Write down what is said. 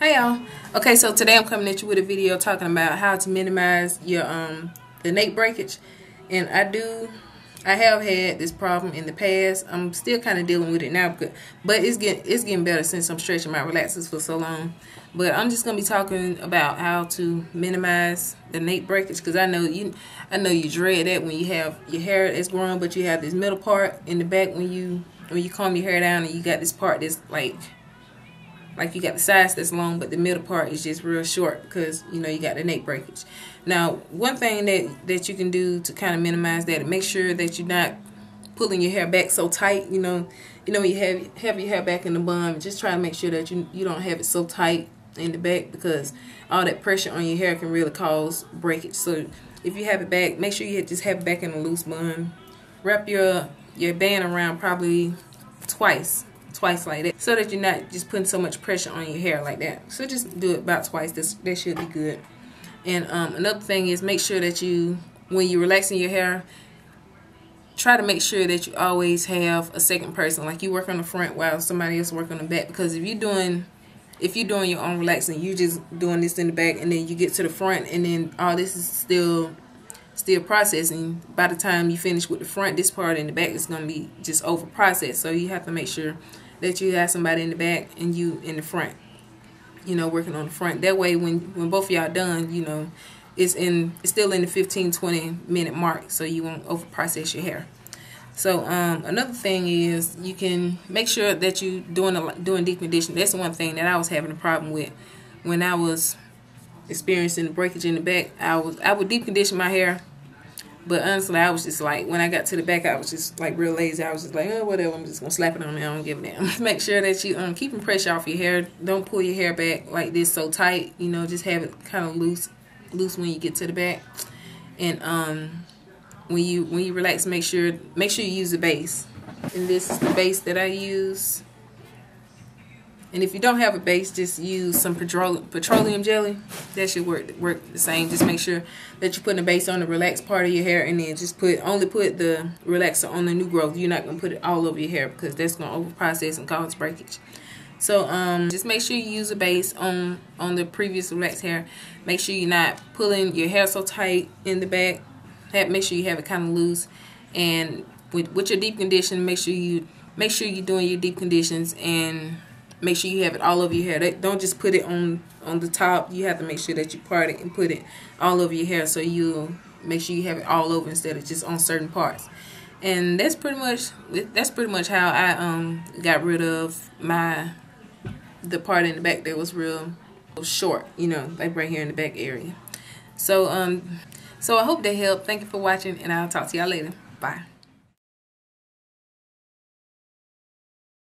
Hey y'all. Okay, so today I'm coming at you with a video talking about how to minimize your the nape breakage. And I have had this problem in the past. I'm still kind of dealing with it now, but it's getting better since I'm stretching my relaxers for so long. But I'm just gonna be talking about how to minimize the nape breakage, because I know you dread that when you have your hair that's growing, but you have this middle part in the back when you comb your hair down, and you got this part that's like you got the sides that's long, but the middle part is just real short because, you know, you got the nape breakage. Now, one thing that you can do to kind of minimize that and make sure that you're not pulling your hair back so tight, you know when you have your hair back in the bun, just try to make sure that you don't have it so tight in the back, because all that pressure on your hair can really cause breakage. So if you have it back, make sure you just have it back in a loose bun. Wrap your band around probably twice like that, so that you're not just putting so much pressure on your hair like that. So just do it about twice. That should be good. And another thing is, make sure that when you're relaxing your hair, try to make sure that you always have a second person, like you work on the front while somebody else work on the back, because if you're doing your own relaxing, you just doing this in the back, and then you get to the front, and then all this is still processing. By the time you finish with the front, this part in the back is going to be just over processed. So you have to make sure that you have somebody in the back and you in the front, you know, working on the front. That way when both of y'all done, you know, it's still in the 15-20 minute mark, so you won't over process your hair. So another thing is, you can make sure that you doing deep conditioning. That's one thing that I was having a problem with when I was experiencing the breakage in the back. I would deep condition my hair, but honestly, I was just like, when I got to the back, I was just like real lazy. I was just like, oh, whatever, I'm just gonna slap it on there, I don't give a damn. Make sure that you keeping pressure off your hair. Don't pull your hair back like this so tight, you know, just have it kind of loose when you get to the back. And when you relax, make sure you use the base, and this is the base that I use. And if you don't have a base, just use some petroleum jelly. That should work the same. Just make sure that you're putting a base on the relaxed part of your hair, and then just only put the relaxer on the new growth. You're not gonna put it all over your hair, because that's gonna over process and cause breakage. So just make sure you use a base on the previous relaxed hair. Make sure you're not pulling your hair so tight in the back. Make sure you have it kind of loose. And with your deep condition, make sure you're doing your deep conditions, and make sure you have it all over your hair. Don't just put it on the top. You have to make sure that you part it and put it all over your hair, so you'll make sure you have it all over instead of just on certain parts. And that's pretty much how I got rid of the part in the back that was real short, you know, like right here in the back area. So I hope that helped. Thank you for watching, and I'll talk to y'all later. Bye.